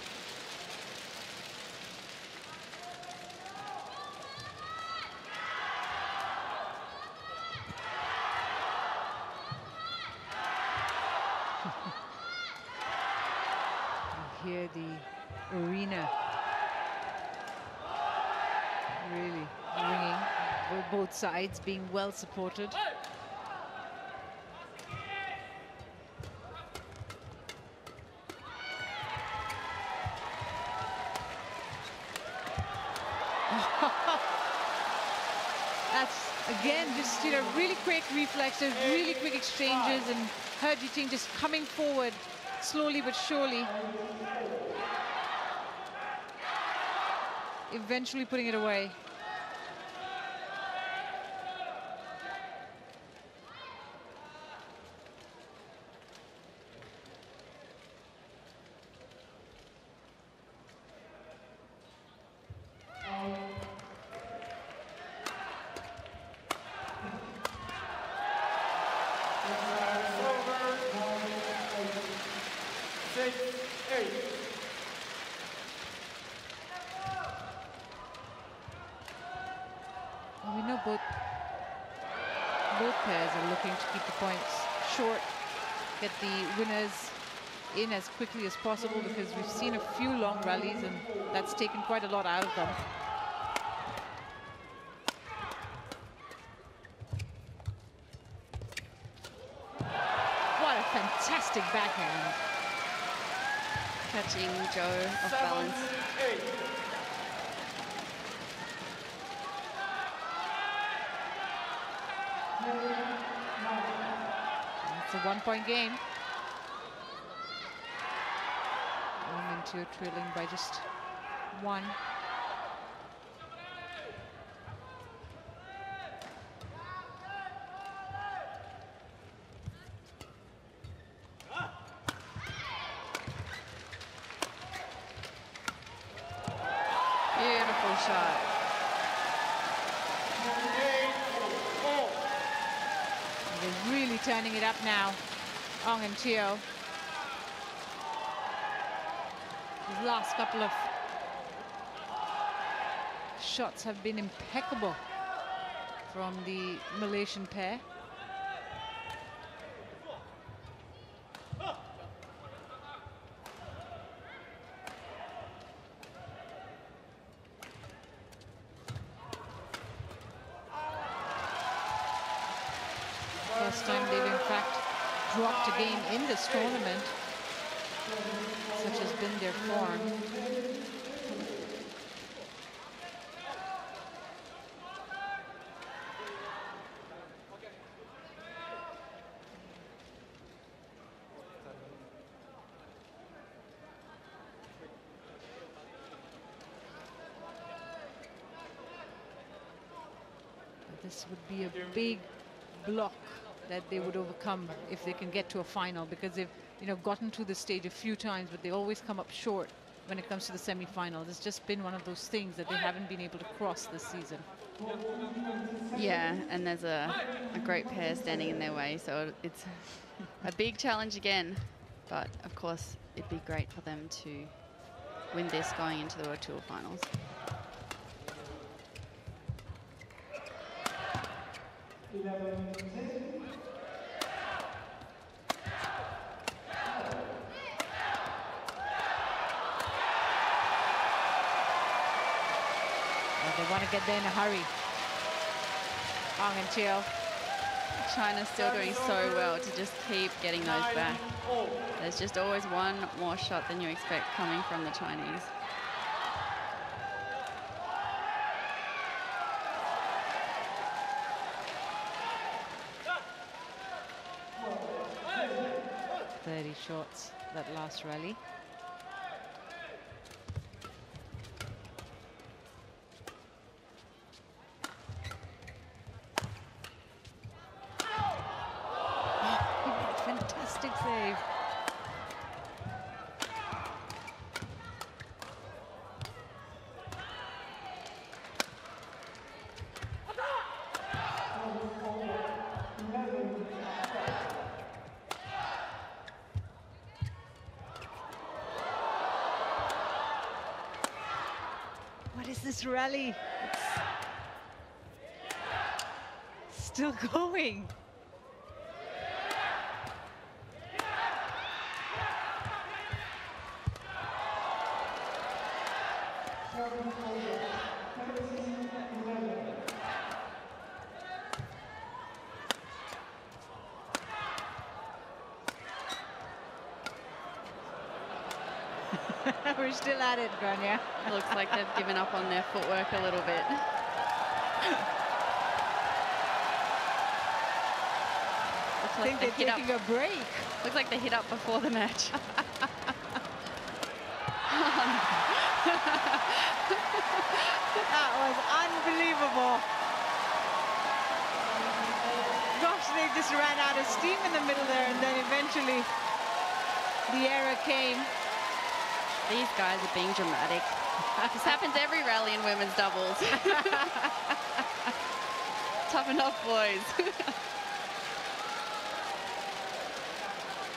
You hear the arena really ringing, with both sides being well supported. Again, just, you know, really quick reflexes, really quick exchanges, and her Ji Ting just coming forward slowly but surely. Eventually putting it away. Both pairs are looking to keep the points short, get the winners in as quickly as possible, because we've seen a few long rallies and that's taken quite a lot out of them. What a fantastic backhand. Catching Zhou off balance. It's a one-point game. Going into trailing by just one. Beautiful shot. Really turning it up now, Ong and Teo. These last couple of shots have been impeccable from the Malaysian pair. First time they've in fact dropped a game in this tournament, such has been their form. this would be a big block that they would overcome if they can get to a final, because they've, you know, gotten to this stage a few times, but they always come up short when it comes to the semi-finals. It's just been one of those things that they haven't been able to cross this season. Yeah, and there's a great pair standing in their way, so it's a big challenge again. But of course, it'd be great for them to win this going into the World Tour finals. They want to get there in a hurry. Ong and Teo. China's still doing so well to just keep getting those back. There's just always one more shot than you expect coming from the Chinese. Shots that last rally. Oh, fantastic save. Rally, it's still going. We're still at it, Grania. It looks like they've given up on their footwork a little bit. I think they're taking a break. Looks like they hit up before the match. That was unbelievable. Gosh, they just ran out of steam in the middle there, and then eventually the error came. These guys are being dramatic. This happens every rally in women's doubles. Tough enough, boys.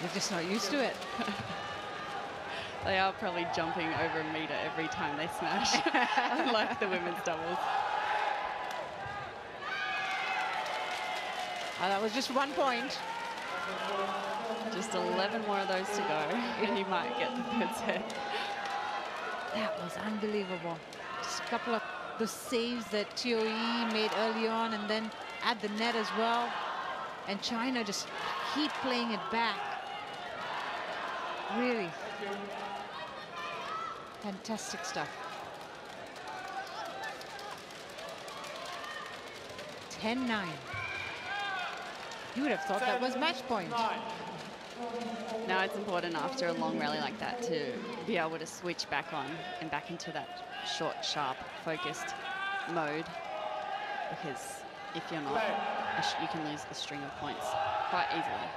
They're just not used to it. They are probably jumping over a meter every time they smash, unlike the women's doubles. Oh, that was just 1 point. Just 11 more of those to go, and you might get the third set. That was unbelievable. Just a couple of the saves that Teo Ee made early on, and then at the net as well. And China just keep playing it back. Really fantastic stuff. 10-9. You would have thought that was match point. Now it's important after a long rally like that to be able to switch back on and back into that short, sharp, focused mode, because if you're not, you can lose a string of points quite easily.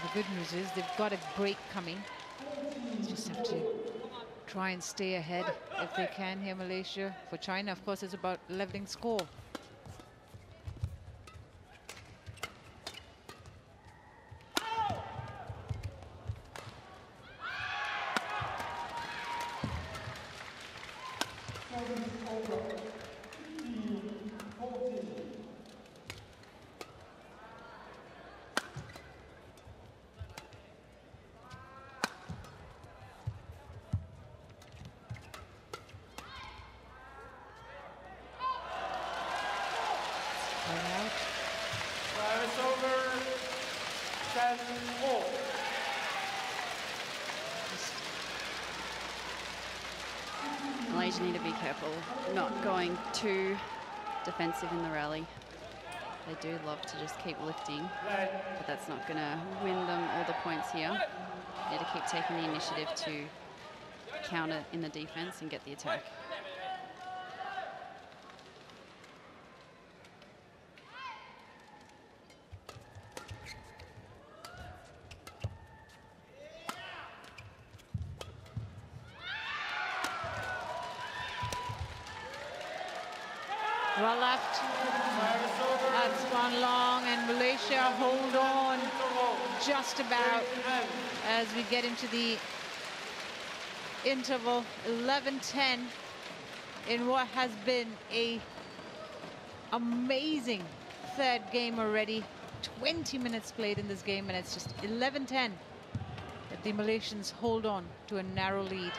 The good news is they've got a break coming. You just have to try and stay ahead if they can here, Malaysia. For China, of course, it's about leveling score. Need to be careful not going too defensive in the rally. They do love to just keep lifting, but that's not going to win them all the points here. Need to keep taking the initiative to counter in the defense and get the attack. Well left, that's one long, and Malaysia hold on just about as we get into the interval. 11-10 in what has been an amazing third game already. 20 minutes played in this game, and it's just 11-10 that the Malaysians hold on to a narrow lead.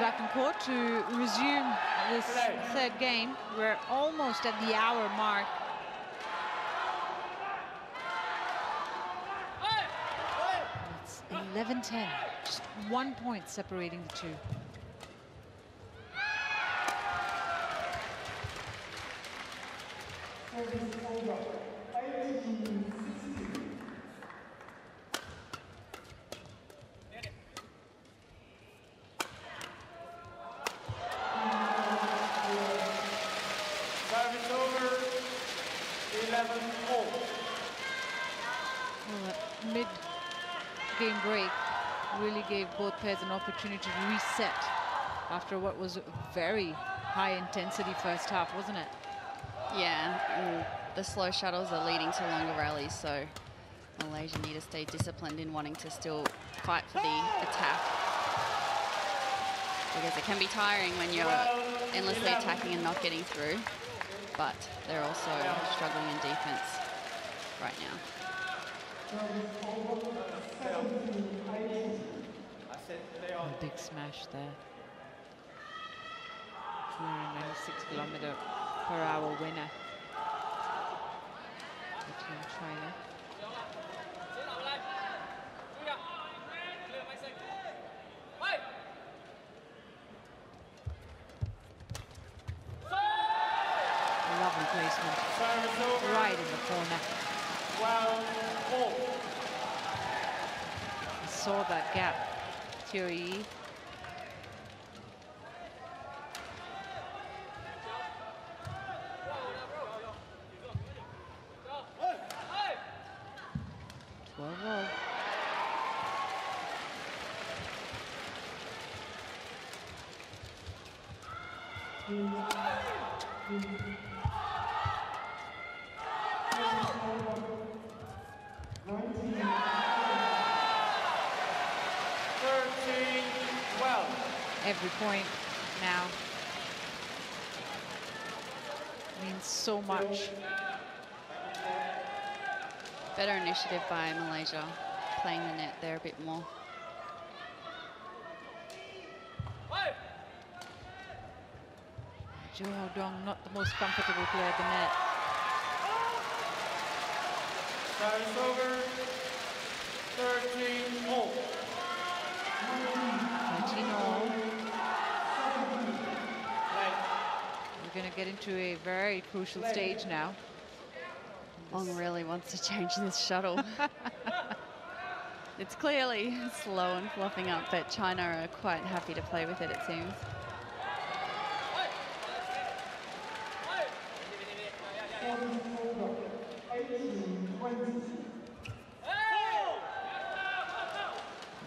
Back and court to resume this third game. We're almost at the hour mark. It's 11-10, just 1 point separating the two. Gave both pairs an opportunity to reset after what was a very high-intensity first half, wasn't it? Yeah, and the slow shuttles are leading to longer rallies, so Malaysia need to stay disciplined in wanting to still fight for the attack, because it can be tiring when you're endlessly attacking and not getting through, but they're also struggling in defense right now. A big smash there. 296 km/h winner between China. Lovely placement. Right in the corner. I saw that gap. Teo Ee Yi point now means so much. Better initiative by Malaysia, playing the net there a bit more. Zhou Hao Dong, not the most comfortable player at the net. That is over. 13-0. 13-0. Going to get into a very crucial stage now. Wang really wants to change this shuttle. It's clearly slow and fluffing up, but China are quite happy to play with it, it seems.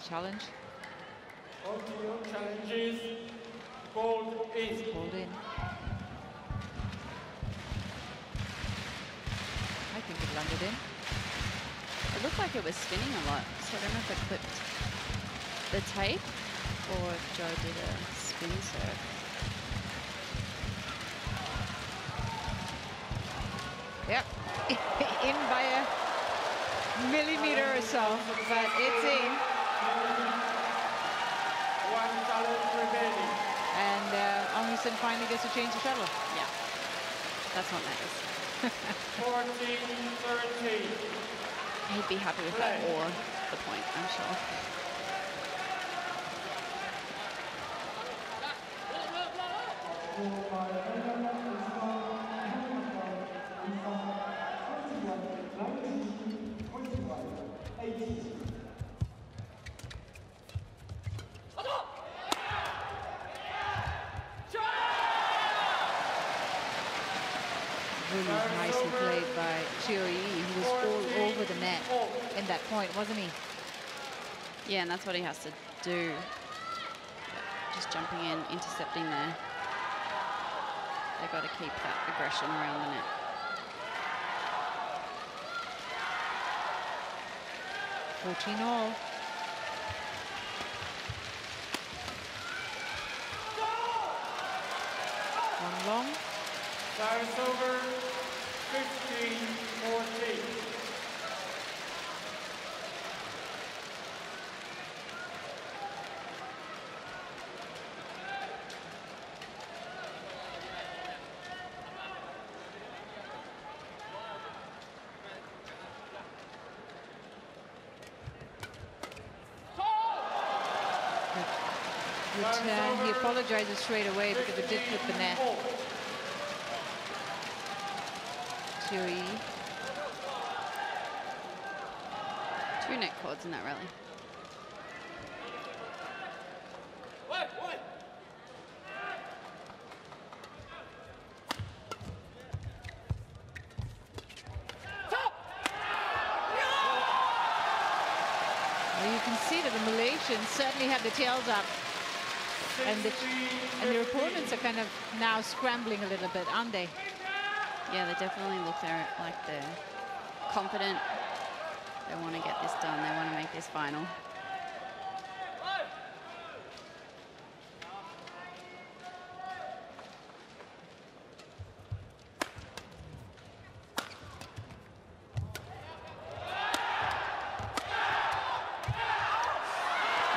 Challenge. Continue challenges. Gold is gold in. I think it landed in. It looked like it was spinning a lot, so I don't know if it clipped the tape or if Joe did a spin serve. Yep, in by a millimeter or so, but it's in. One challenge remaining. And Ong Yew Sin finally gets to change the shuttle. Yeah, that's what matters. 14-13. He'd be happy with that or the point, I'm sure. Nicely played by Teo Ee Yi, who was all over the net in that point, wasn't he? Yeah, and that's what he has to do. Just jumping in, intercepting there. They've got to keep that aggression around the net. $14 all. One long. Time's over. 15-14. Return. He apologizes straight away because it did flip the net. Two net cords in that rally. Well, you can see that the Malaysians certainly have the tails up. And their opponents are kind of now scrambling a little bit, aren't they? Yeah, they definitely look there like they're confident. They want to get this done. They want to make this final.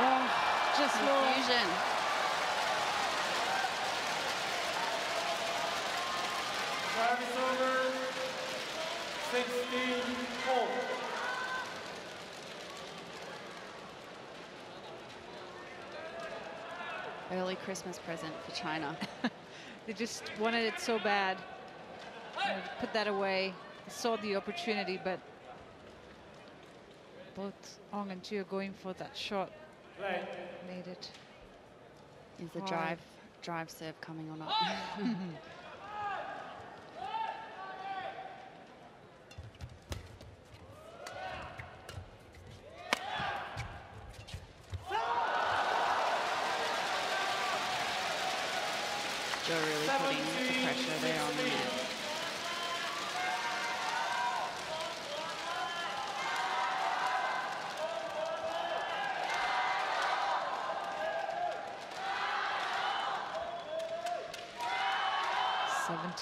Oh, just confusion. Service over, 16-4. Early Christmas present for China. They just wanted it so bad. And put that away, saw the opportunity, but both Ong and Teo going for that shot. Play. Made it. Is the drive serve coming or not? Really putting the pressure there on the net.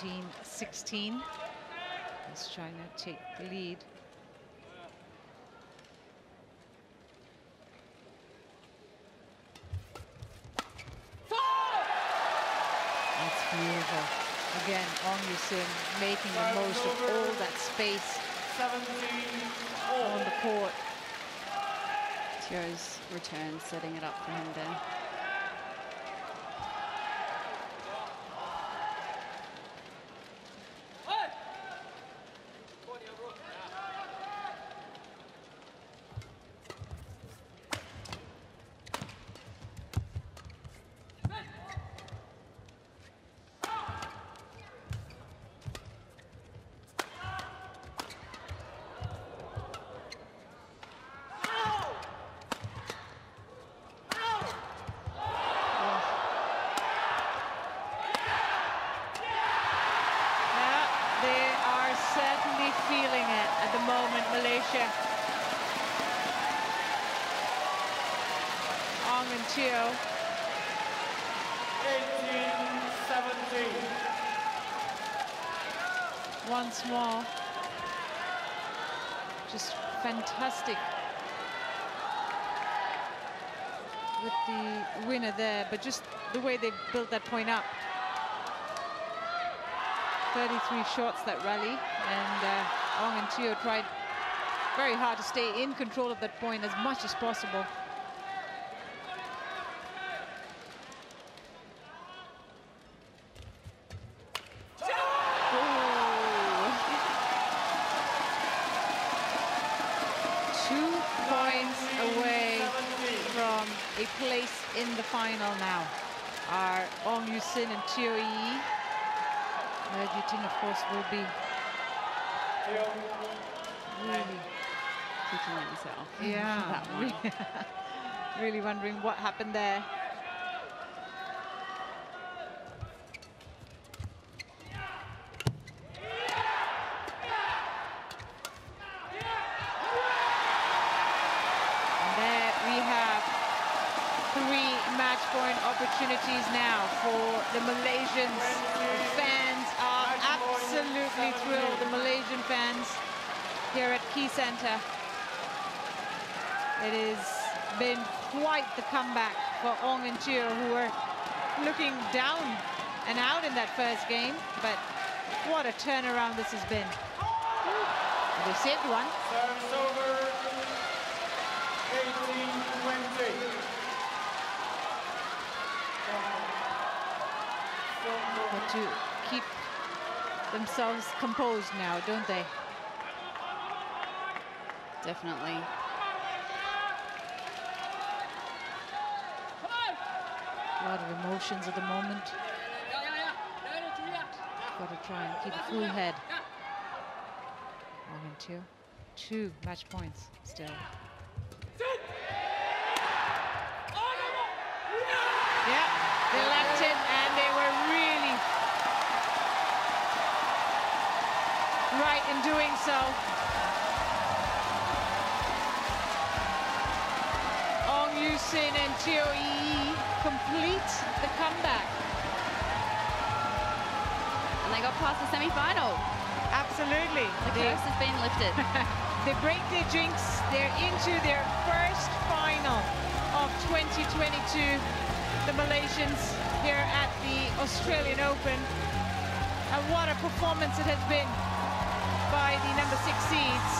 $17-16. As China take the lead. Beautiful. Again, Ong Yew Sin making the most of all that space on the court. Teo's return, setting it up for him there. ratio. 18-17. Once more. Just fantastic with the winner there, but just the way they built that point up. 33 shots that rally, and Ong and Teo tried very hard to stay in control of that point as much as possible. Place in the final now are Ong Yew Sin and Teo Ee Yi. He Ji Ting, of course, will be really kicking at himself. Yeah, really wondering what happened there. Opportunities now for the Malaysians. The fans are absolutely thrilled, the Malaysian fans here at Key Centre. It has been quite the comeback for Ong and Teo, who were looking down and out in that first game, but what a turnaround this has been. They saved one. Service over 18-20. But to keep themselves composed now, don't they? Definitely. A lot of emotions at the moment. Got to try and keep a cool head. 1 and 2. 2 match points still. They left it, and they were really right in doing so. Ong Yew Sin and Teo Ee Yi complete the comeback. And they got past the semi-final. Absolutely. The curse has been lifted. They break their jinx. They're into their first final of 2022. The Malaysians here at the Australian Open, and what a performance it has been by the number 6 seeds.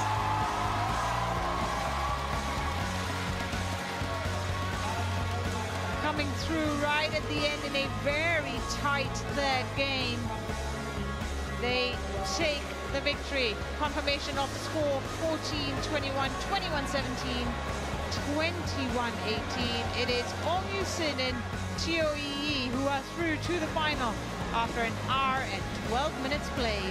Coming through right at the end in a very tight third game. They take the victory. Confirmation of the score: 14-21, 21-17. 21-18. It is Ong Yew Sin and Teo Ee Yi who are through to the final after an hour and 12 minutes played.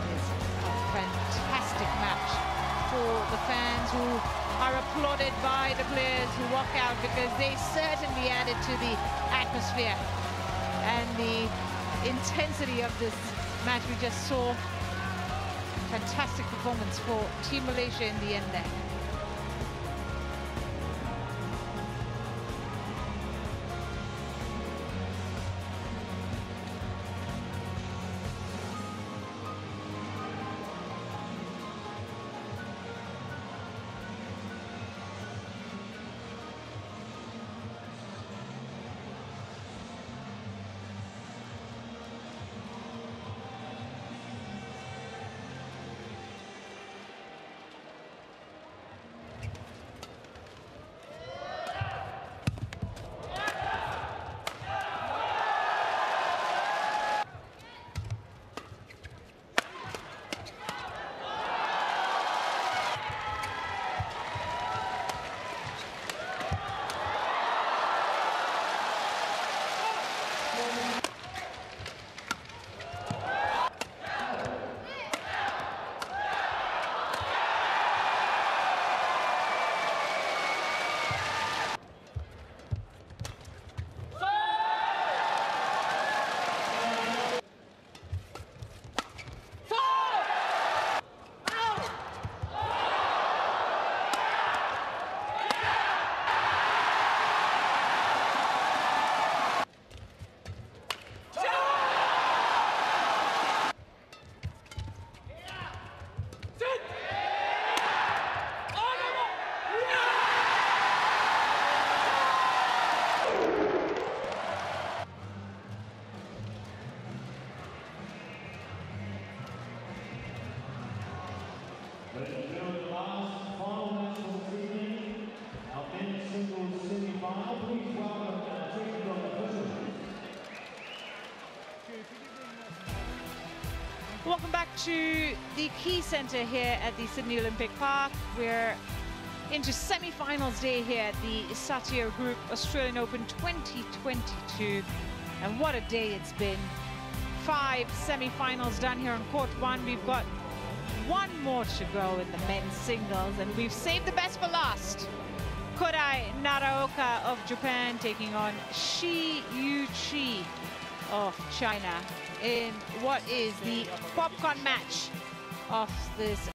It's a fantastic match for the fans, who are applauded by the players who walk out, because they certainly added to the atmosphere and the intensity of this match we just saw. Fantastic performance for Team Malaysia in the end there. Welcome back to the Quay Centre here at the Sydney Olympic Park. We're into semi-finals day here at the Satir Group Australian Open 2022. And what a day it's been. 5 semi-finals done here on court one. We've got one more to go in the men's singles, and we've saved the best for last. Kodai Naraoka of Japan taking on Shi Yuqi of China in what is the popcorn match of this